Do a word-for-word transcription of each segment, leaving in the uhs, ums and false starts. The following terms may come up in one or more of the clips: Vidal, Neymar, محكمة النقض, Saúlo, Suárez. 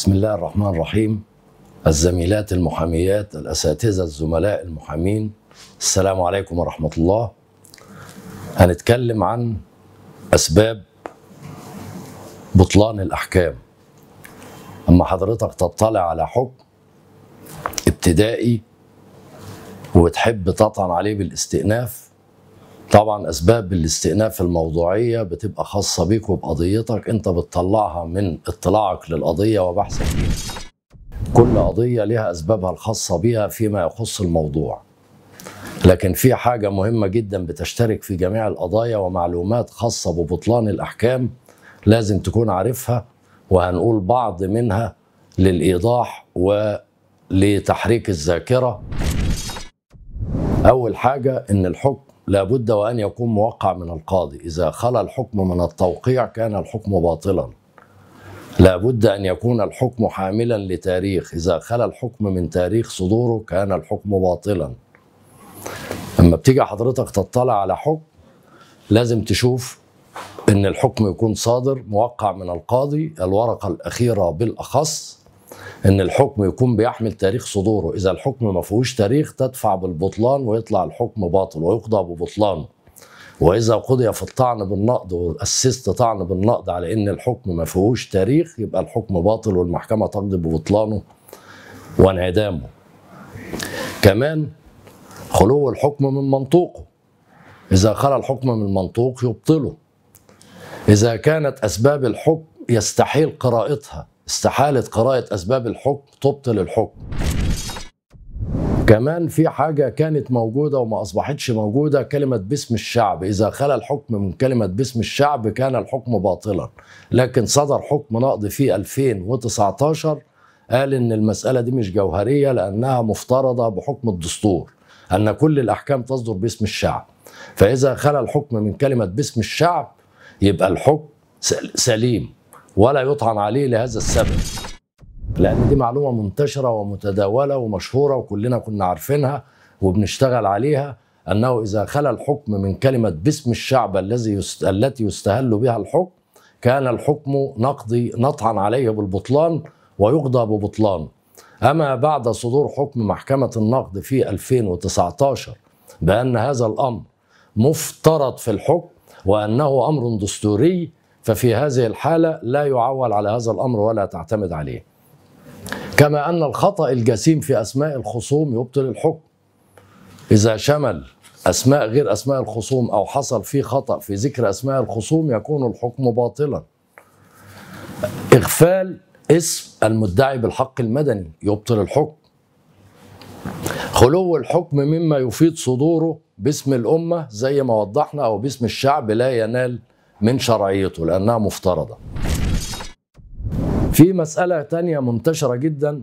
بسم الله الرحمن الرحيم. الزميلات المحاميات، الأساتذة، الزملاء المحامين، السلام عليكم ورحمة الله. هنتكلم عن أسباب بطلان الأحكام. أما حضرتك تطلع على حكم ابتدائي وتحب تطعن عليه بالاستئناف، طبعا أسباب الاستئناف الموضوعية بتبقى خاصة بيك وبقضيتك، أنت بتطلعها من اطلاعك للقضية وبحثك فيها. كل قضية لها أسبابها الخاصة بيها فيما يخص الموضوع، لكن في حاجة مهمة جدا بتشترك في جميع القضايا ومعلومات خاصة ببطلان الأحكام لازم تكون عارفها، وهنقول بعض منها للإيضاح ولتحريك الذاكرة. أول حاجة إن الحكم لابد وأن يكون موقع من القاضي. إذا خلا الحكم من التوقيع كان الحكم باطلا. لابد أن يكون الحكم حاملا لتاريخ. إذا خلا الحكم من تاريخ صدوره كان الحكم باطلا. أما بتيجي حضرتك تطلع على حكم لازم تشوف إن الحكم يكون صادر موقع من القاضي، الورقة الأخيرة بالأخص، إن الحكم يكون بيحمل تاريخ صدوره. إذا الحكم ما فيهوش تاريخ تدفع بالبطلان ويطلع الحكم باطل ويقضى ببطلانه. وإذا قضي في الطعن بالنقض وأسست طعن بالنقض على إن الحكم ما فيهوش تاريخ يبقى الحكم باطل والمحكمة تقضي ببطلانه وانعدامه. كمان خلو الحكم من منطوقه. إذا خلا الحكم من منطوق يبطله. إذا كانت أسباب الحكم يستحيل قراءتها، استحالة قراءة أسباب الحكم تبطل الحكم. كمان في حاجة كانت موجودة وما أصبحتش موجودة، كلمة باسم الشعب. إذا خلا الحكم من كلمة باسم الشعب كان الحكم باطلا، لكن صدر حكم نقض في ألفين وتسعتاشر قال إن المسألة دي مش جوهرية لأنها مفترضة بحكم الدستور أن كل الأحكام تصدر باسم الشعب. فإذا خلا الحكم من كلمة باسم الشعب يبقى الحكم سليم ولا يطعن عليه لهذا السبب، لأن دي معلومة منتشرة ومتداولة ومشهورة وكلنا كنا عارفينها وبنشتغل عليها، أنه إذا خلا الحكم من كلمة باسم الشعب الذي يست... التي يستهل بها الحكم كان الحكم نقضي نطعن عليه بالبطلان ويقضى ببطلان. أما بعد صدور حكم محكمة النقض في ألفين وتسعتاشر بأن هذا الأمر مفترض في الحكم وأنه أمر دستوري، ففي هذه الحالة لا يعول على هذا الأمر ولا تعتمد عليه. كما أن الخطأ الجسيم في أسماء الخصوم يبطل الحكم. إذا شمل أسماء غير أسماء الخصوم أو حصل فيه خطأ في ذكر أسماء الخصوم يكون الحكم باطلا. إغفال اسم المدعي بالحق المدني يبطل الحكم. خلو الحكم مما يفيد صدوره باسم الأمة زي ما وضحنا أو باسم الشعب لا ينال من شرعيته لأنها مفترضة. في مسألة تانية منتشرة جدا،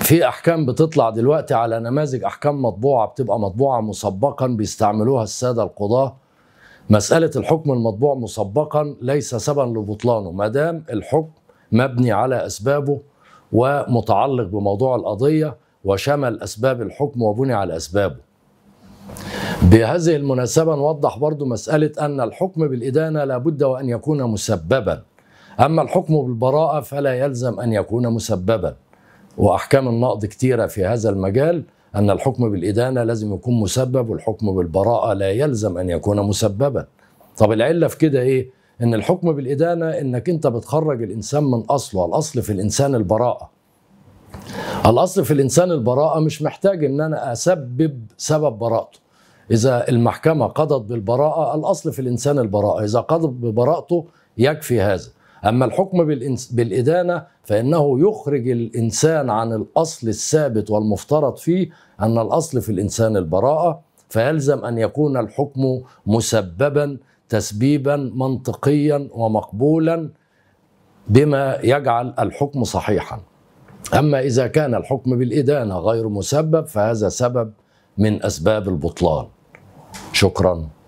في أحكام بتطلع دلوقتي على نماذج أحكام مطبوعة، بتبقى مطبوعة مسبقا بيستعملوها السادة القضاة. مسألة الحكم المطبوع مسبقا ليس سببا لبطلانه ما دام الحكم مبني على أسبابه ومتعلق بموضوع القضية وشمل أسباب الحكم وبني على أسبابه. بهذه المناسبة نوضح برضو مسألة أن الحكم بالإدانة لابد وأن يكون مسببا، أما الحكم بالبراءة فلا يلزم أن يكون مسببا، وأحكام النقض كتيرة في هذا المجال أن الحكم بالإدانة لازم يكون مسبب والحكم بالبراءة لا يلزم أن يكون مسببا. طب العلة في كده إيه؟ إن الحكم بالإدانة إنك أنت بتخرج الإنسان من أصله. الأصل في الإنسان البراءة، الأصل في الإنسان البراءة، مش محتاج إن أنا أسبب سبب براءته. إذا المحكمة قضت بالبراءة الأصل في الإنسان البراءة، إذا قضت ببراءته يكفي هذا. أما الحكم بالإدانة فإنه يخرج الإنسان عن الأصل الثابت والمفترض فيه أن الأصل في الإنسان البراءة، فيلزم أن يكون الحكم مسببا تسبيبا منطقيا ومقبولا بما يجعل الحكم صحيحا. أما إذا كان الحكم بالإدانة غير مسبب فهذا سبب من أسباب البطلان. شكراً.